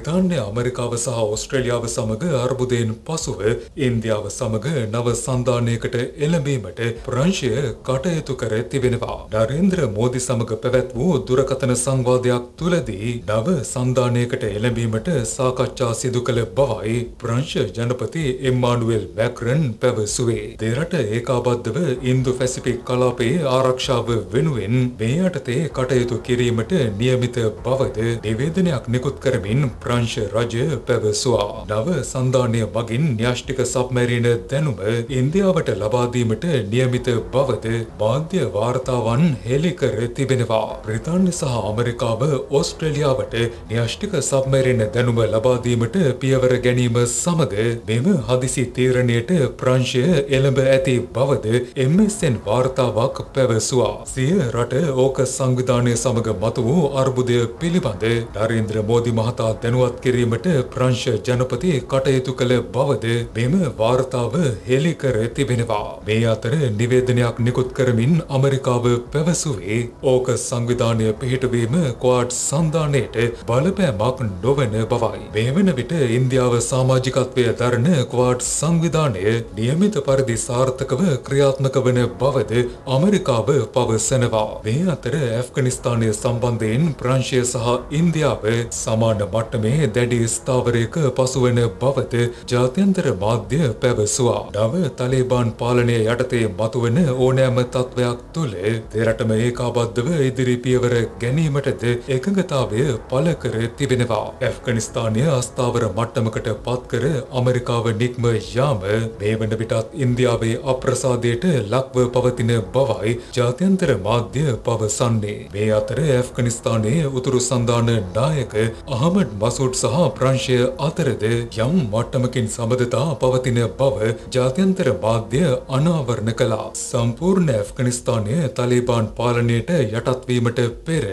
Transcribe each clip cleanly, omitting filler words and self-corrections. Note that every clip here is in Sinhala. බ්‍රිතාන්‍ය ඇමරිකාව සහ ඕස්ට්‍රේලියාව සමග අර්බුදයෙන් පසුව ඉන්දියාව සමග නව සන්ධානයකට එළඹීමට ප්‍රංශය කටයුතු කර තිබෙනවා. නරේන්ද්‍ර මෝදි සමග පැවැත් වූ දුරකථන සංවාදයක් තුලදී නව සන්ධානයකට එළඹීමට සාකච්ඡා සිදු කළ බවයි ප්‍රංශ ජනපති එම්මානුවෙල් මැක්‍රන් පැවසුවේ. දෙරට ඒකාබද්ධව ඉන්දු පැසිෆික් කලාපයේ ආරක්ෂාව වෙනුවෙන් මේ යටතේ කටයුතු කිරීමට නියමිත බවද නිවේදනයක් නිකුත් කරමින් ප්‍රංශ රජය පැවසුවා. නව සන්ධානය මගින් න්‍යෂ්ටික සබ්මැරීන දැනුම ඉන්දියාවට ලබා දීමට නියමිත බවද මාධ්‍ය වාර්තාවන් හෙළි කර තිබෙනවා. බ්‍රිතාන්‍ය සහ ඇමරිකාව ඕස්ට්‍රේලියාවට න්‍යෂ්ටික සබ්මැරීන දැනුම ලබා දීමට පියවර ගැනීම සමග මෙම හදිසි තීරණයට ප්‍රංශය එළඹ ඇති බවද MSN වාර්තාවක් පැවසුවා. සිය රට ඕකස් සංවිධානය සමග මතු වූ අර්බුදය පිළිබඳ නරේන්ද්‍ර මෝදි මහතා දැනුවත් කිරීමට ප්‍රංශ ජනපති කටයුතු කළ බවද මෙම වාර්තාව හෙළි කර තිබෙනවා. මේ අතර නිවේදනයක් නිකුත් කරමින් ඇමරිකාව පැවසුවේ ඕකස් සංවිධානය පිහිටවීම ක්වාඩ් සන්ධානයට බලපෑමක් නොවන බවයි. මේ වන විට ඉන්දියාව සමාජිකත්වය දරන ක්වාඩ් සංවිධානය නියමිත පරිදි සාර්ථකව ක්‍රියාත්මක වන බවද ඇමරිකාව පවසනවා. මේ අතර ඇෆ්ගනිස්ථානය සම්බන්ධයෙන් ප්‍රංශය සහ ඉන්දියාව සමාන මට්ටමේ දැඩි ස්ථාවරයක පසුවන බවද ජාත්‍යන්තර මාධ්‍ය පැවසුවා. නව තලිබාන් පාලනය යටතේ මතුවන ඕනෑම තත්ත්වයක් තුළ දෙරටම ඒකාබද්ධව ඉදිරි පියවර ගැනීමටද එකඟතාවය පළ කර තිබෙනවා. ඇෆ්ගනිස්ථානය අස්ථාවර මට්ටමකට පත් කර ඇමරිකාව නික්ම යාම මේ වන විටත් ඉන්දියාවේ අප්‍රසාදයට ලක්ව පවතින බවයි ජාත්‍යන්තර මාධ්‍ය පවසන්නේ. මේ අතර ඇෆ්ගනිස්ථානයේ උතුරු සන්ධාන නායක අහමඩ් මසූඩ් සහ ප්‍රංශය අතරද යම් මට්ටමකින් සබඳතා පවතින බව ජාත්‍යන්තර මාධ්‍ය අනාවරණ කළා. සම්පූර්ණ ඇෆ්ගනිස්ථානය තලිබාන් පාලනයට යටත්වීමට පෙර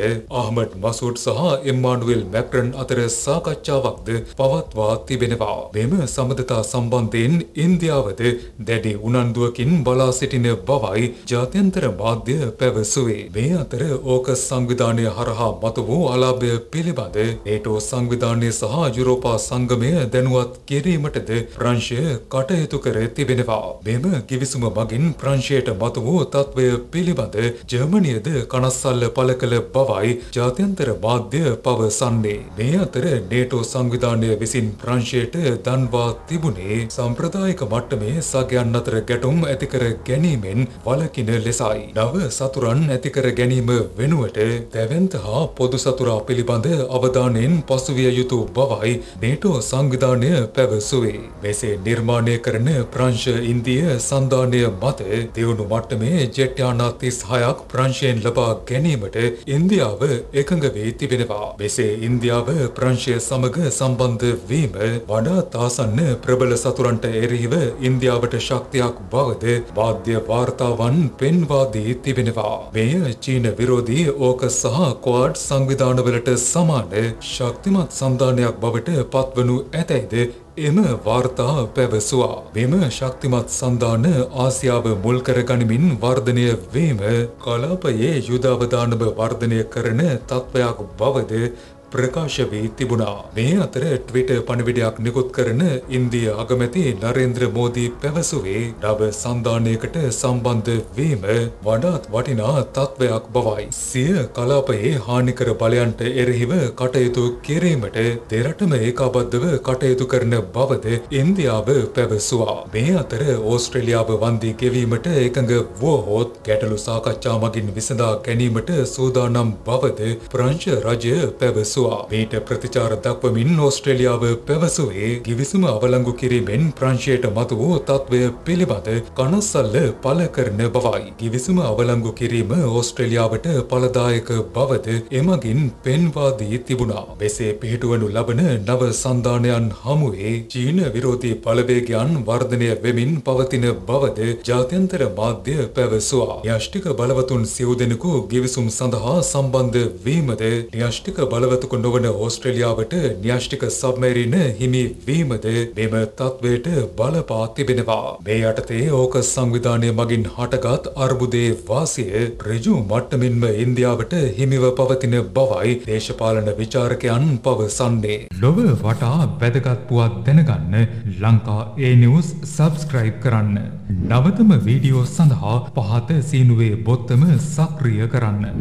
අහමඩ් මසූඩ් සහ එම්මානුවෙල් මැක්‍රන් අතර සාකච්ඡාවක්ද පවත්වා තිබෙනවා. මෙම සබඳතා සම්බන්ධයෙන් ඉන්දියාවද දැඩි උනන්දුවකින් බලා සිටින බවයි ජාත්‍යන්තර මාධ්‍ය පැවසුවේ. මේ අතර ඕකස් සංවිධානය හරහා මතු වූ අලාභය පිළිබඳ NATO සංවිධානය සහ යුරෝපා සංගමය දැනුවත් කිරීමටද ප්‍රංශය කටයුතු කර තිබෙනවා. මෙම කිවිසුම මගින් ප්‍රංශයට මතු වූ තත්ත්වය පිළිබඳ ජර්මනියද කනස්සල්ල පළ කළ බවයි ජාත්‍යන්තර මාධ්‍ය පවසන්නේ. මේ අතර NATO සංවිධානය විසින් ප්‍රංශයට දන්වා තිබුණේ සම්ප්‍රදායික මට්ටමේ සගයන් අතර ගැටුම් ඇතිකර ගැනීමෙන් වළකින ලෙසයි. නව සතුරන් ඇතිකර ගැනීම වෙනුවට දැවැන්ත හා පොදු සතුරා පිළිබඳ අවධානයෙන් පසුවිය යුතු බවයි NATO සංවිධානය පැවසුවේ. මෙසේ නිර්මාණය කරන ප්‍රංශ ඉන්දිය සන්ධානය මත දියුණු මට්ටමේ ජෙට් යානා 36ක් ප්‍රංශයෙන් ලබා ගැනීමට ඉන්දියාව එකඟ වී තිබෙනවා. මෙසේ ඉන්දියාව ප්‍රංශය සමග සම්බන්ධ වීම වඩාත් ආසන්න ප්‍රබල සතුරන්ට එරෙහිව ඉන්දියාවට ශක්තියක් බවද මාධ්‍ය වාර්තාවන් පෙන්වා දී තිබෙනවා. මෙය චීන විරෝධී ඕකස් සහ ක්වාඩ් සංවිධානවලට සමාන ශක්තිමත් සන්ධානයක් බවට පත්වනු ඇතැයිද එම වාර්තා පැවසුවා. මෙම ශක්තිමත් සන්ධාන ආසියාව මුල් කරගනිමින් වර්ධනය වීම කලාපයේ යුධාවදානම වර්ධනය කරන තත්ත්වයක් බවද ප්‍රකාශ වී තිබුණා. මේ අතර ට්විටර් පණිවිඩයක් නිකුත් කරන ඉන්දිය අගමැති නරේන්ද්‍ර මෝදි පැවසුවේ නව සන්ධානයකට සම්බන්ධ වීම වඩාත් වටිනා තත්ත්වයක් බවයි. සිය කලාපයේ හානිකර බලයන්ට එරෙහිව කටයුතු කිරීමට දෙරටම ඒකාබද්ධව කටයුතු කරන බවද ඉන්දියාව පැවසුවා. මේ අතර ඕස්ට්‍රේලියාව වන්දි ගෙවීමට එකඟ වුවහොත් ගැටලු සාකච්ඡා මගින් විසඳා ගැනීමට සූදානම් බවද ප්‍රංශ රජය පැවසුවා. මේට ප්‍රතිචාර දක්වමින් ඕස්ට්‍රේලියාව පැවසුවේ ගිවිසුම අවලංගු කිරීමෙන් ප්‍රංශයට මතු වූ තත්ත්වය පිළිබඳ කනස්සල්ල පළ කරන බවයි. ගිවිසුම අවලංගු කිරීම ඕස්ට්‍රේලියාවට ඵලදායක බවද එමගින් පෙන්වා දී තිබුණා. මෙසේ පිහිටුවනු ලබන නව සන්ධානයන් හමුවේ චීන විරෝධී බලවේගයන් වර්ධනය වෙමින් පවතින බවද ජාත්‍යන්තර මාධ්‍ය පැවසුවා. න්‍යෂ්ටික බලවතුන් සිව් දෙනෙකු ගිවිසුම් සඳහා සම්බන්ධ වීමද න්‍යෂ්ටික බලවතුන් konduwana Australia වට න්‍යෂ්ටික සබ්මරීන හිමි වීමද මෙම තත්වයට බලපා තිබෙනවා. මේ යටතේ ඕකස් සංවිධානය මගින් හටගත් අර්බුදයේ වාසිය ඍජු මට්ටමින්ම ඉන්දියාවට හිමිව පවතින බවයි දේශපාලන විචාරකයන් පවසන්නේ. ලොව වටා වැදගත් පුවත් දැනගන්න ලංකා ANews subscribe කරන්න. නවතම වීඩියෝ සඳහා පහත සීනුවේ බොත්තම සක්‍රිය කරන්න.